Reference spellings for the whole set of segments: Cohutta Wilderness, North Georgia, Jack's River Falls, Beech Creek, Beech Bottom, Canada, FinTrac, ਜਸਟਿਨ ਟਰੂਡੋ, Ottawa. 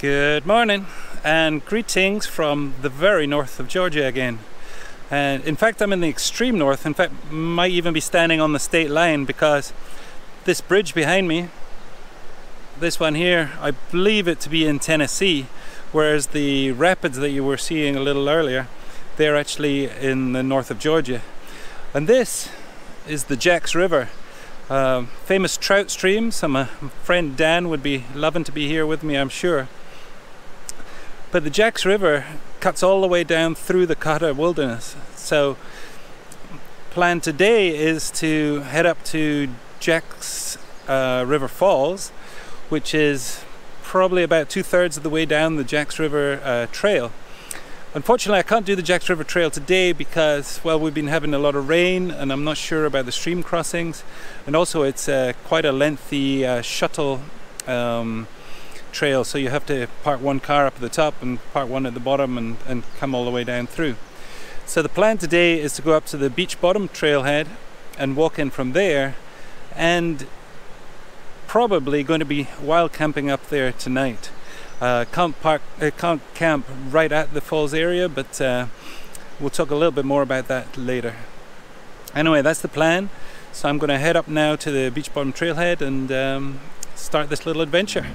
Good morning and greetings from the very north of Georgia again. And in fact, I'm in the extreme north. In fact, might even be standing on the state line, because this bridge behind me, this one here, I believe it to be in Tennessee, whereas the rapids that you were seeing a little earlier, they're actually in the north of Georgia. And this is the Jack's River. Famous trout stream. My friend Dan would be loving to be here with me, I'm sure. But the Jack's River cuts all the way down through the Cohutta Wilderness. So plan today is to head up to Jack's River Falls, which is probably about 2/3 of the way down the Jack's River Trail. Unfortunately, I can't do the Jack's River Trail today because, well, we've been having a lot of rain and I'm not sure about the stream crossings. And also it's quite a lengthy shuttle trail, so you have to park one car up at the top and park one at the bottom and come all the way down through. So the plan today is to go up to the Beech Bottom trailhead and walk in from there, and probably going to be wild camping up there tonight. Can't camp right at the falls area, but we'll talk a little bit more about that later. Anyway, that's the plan. So I'm going to head up now to the Beech Bottom trailhead and start this little adventure.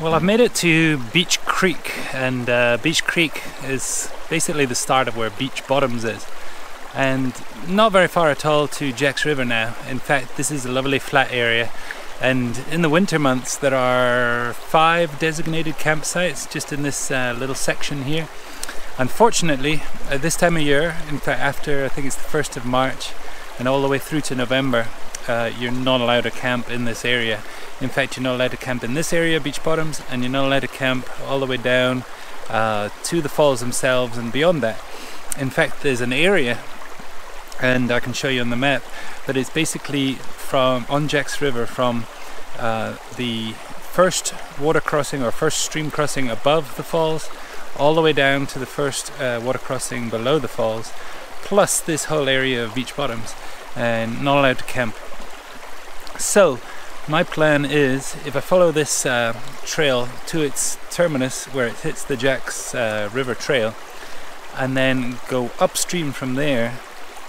Well, I've made it to Beech Creek, and Beech Creek is basically the start of where Beech Bottoms is, and not very far at all to Jack's River now. In fact, this is a lovely flat area, and in the winter months there are 5 designated campsites just in this little section here. Unfortunately, at this time of year, in fact after I think it's the 1st of March and all the way through to November, you're not allowed to camp in this area. In fact, you're not allowed to camp in this area, Beech Bottoms, and you're not allowed to camp all the way down to the falls themselves and beyond that. In fact, there's an area, and I can show you on the map, that is basically on Jack's River from the first water crossing or first stream crossing above the falls all the way down to the first water crossing below the falls, plus this whole area of Beech Bottoms, and not allowed to camp. So my plan is, if I follow this trail to its terminus where it hits the Jack's River Trail and then go upstream from there,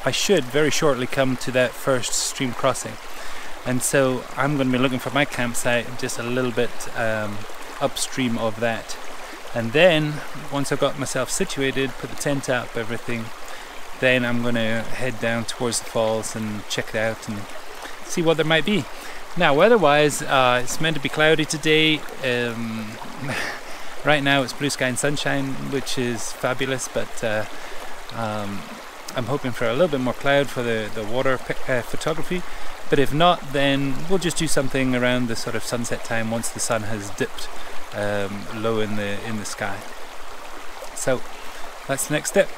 I should very shortly come to that first stream crossing. And so I'm going to be looking for my campsite just a little bit upstream of that. And then once I've got myself situated, put the tent up, everything, then I'm going to head down towards the falls and check it out and see what there might be. Now, weather-wise, it's meant to be cloudy today. Right now it's blue sky and sunshine, which is fabulous, but I'm hoping for a little bit more cloud for the water photography. But if not, then we'll just do something around the sort of sunset time once the sun has dipped low in the sky. So that's the next step.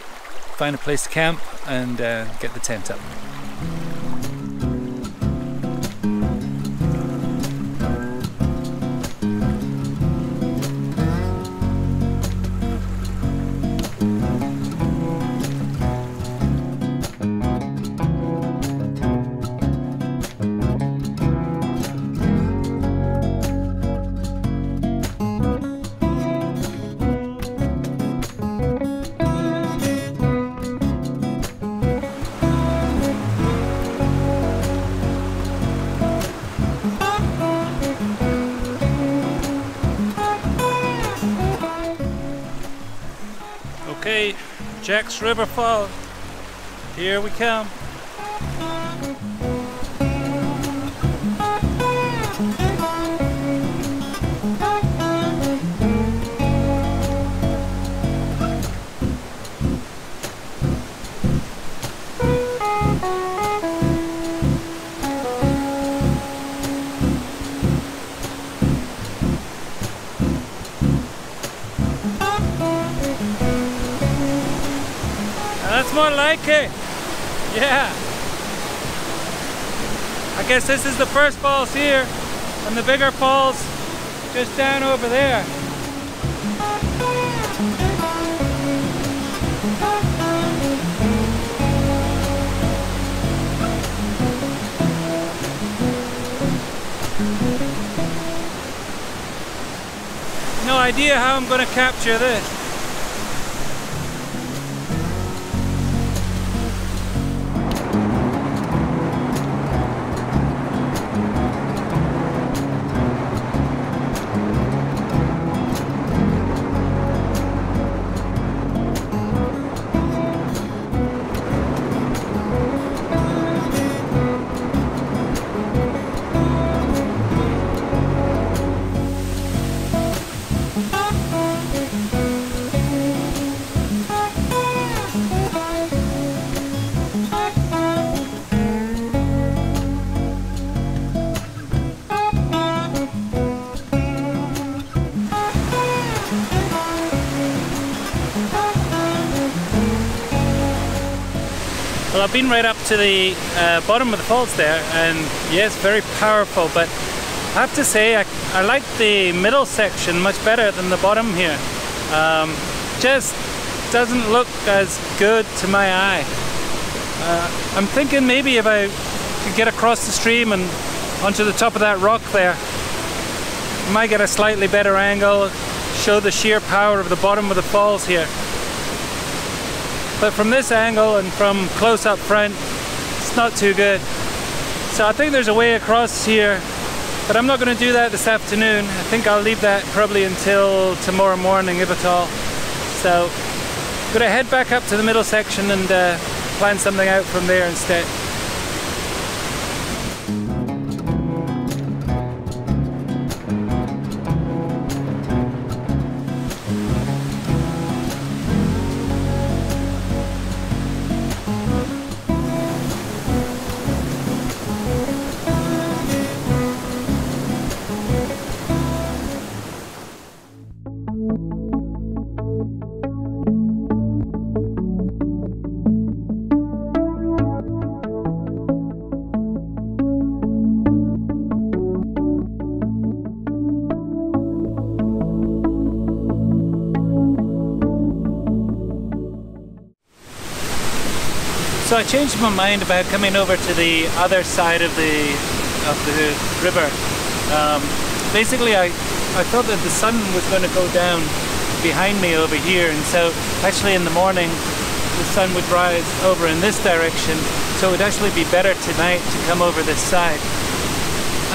Find a place to camp and get the tent up. Jack's River Falls. Here we come. That's more like it. Yeah. I guess this is the first falls here, and the bigger falls just down over there. No idea how I'm going to capture this. Well, I've been right up to the bottom of the falls there, and yes, very powerful, but I have to say I like the middle section much better than the bottom here. Just doesn't look as good to my eye. I'm thinking maybe if I could get across the stream and onto the top of that rock there, I might get a slightly better angle, show the sheer power of the bottom of the falls here. But from this angle and from close up front, it's not too good. So I think there's a way across here, but I'm not going to do that this afternoon. I think I'll leave that probably until tomorrow morning, if at all. So I'm going to head back up to the middle section and plan something out from there instead. So I changed my mind about coming over to the other side of the river. Basically, I thought that the sun was going to go down behind me over here, and so actually in the morning the sun would rise over in this direction, so it would actually be better tonight to come over this side.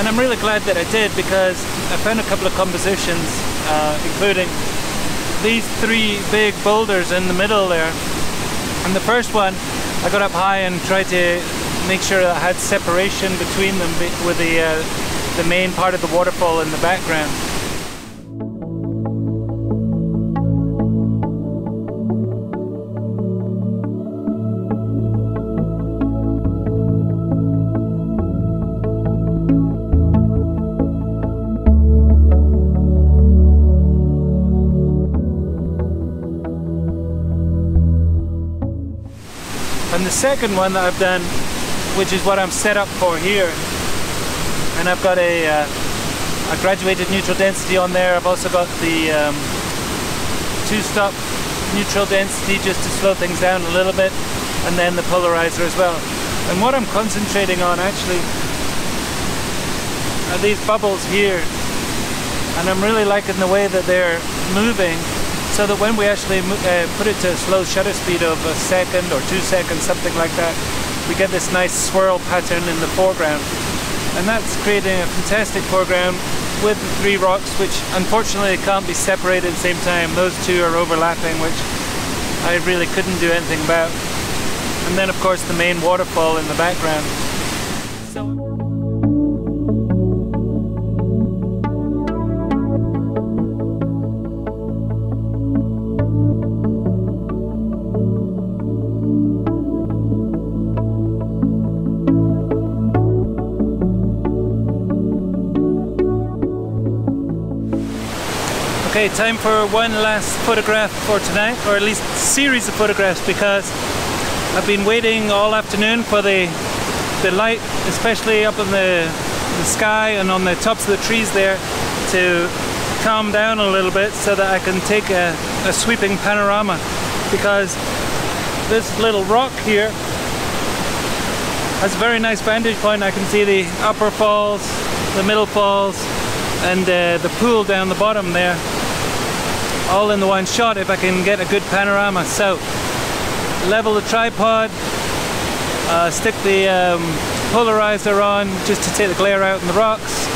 And I'm really glad that I did, because I found a couple of compositions, including these three big boulders in the middle there. And the first one, I got up high and tried to make sure that I had separation between them with the main part of the waterfall in the background. And the second one that I've done, which is what I'm set up for here, and I've got a graduated neutral density on there. I've also got the two-stop neutral density just to slow things down a little bit, and then the polarizer as well. And what I'm concentrating on actually are these bubbles here, and I'm really liking the way that they're moving. So that when we actually put it to a slow shutter speed of a second or 2 seconds, something like that, we get this nice swirl pattern in the foreground. And that's creating a fantastic foreground with the three rocks, which unfortunately can't be separated at the same time. Those two are overlapping, which I really couldn't do anything about. And then of course the main waterfall in the background. So okay, time for one last photograph for tonight, or at least series of photographs, because I've been waiting all afternoon for the light, especially up in the sky and on the tops of the trees there, to calm down a little bit so that I can take a sweeping panorama, because this little rock here has a very nice vantage point. I can see the upper falls, the middle falls, and the pool down the bottom there, all in the one shot if I can get a good panorama. So level the tripod, stick the polarizer on just to take the glare out in the rocks,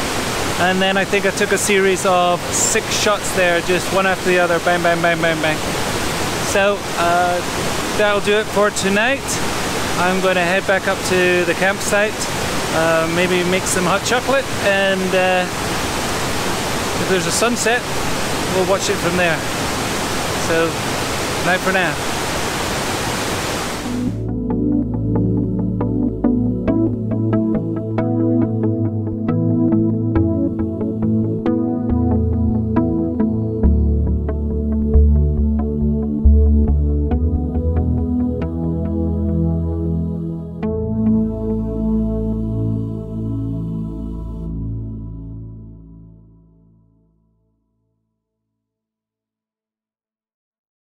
and then I think I took a series of 6 shots there, just one after the other, bang bang bang bang bang. So that'll do it for tonight. I'm going to head back up to the campsite, maybe make some hot chocolate, and if there's a sunset, we'll watch it from there. So night for now.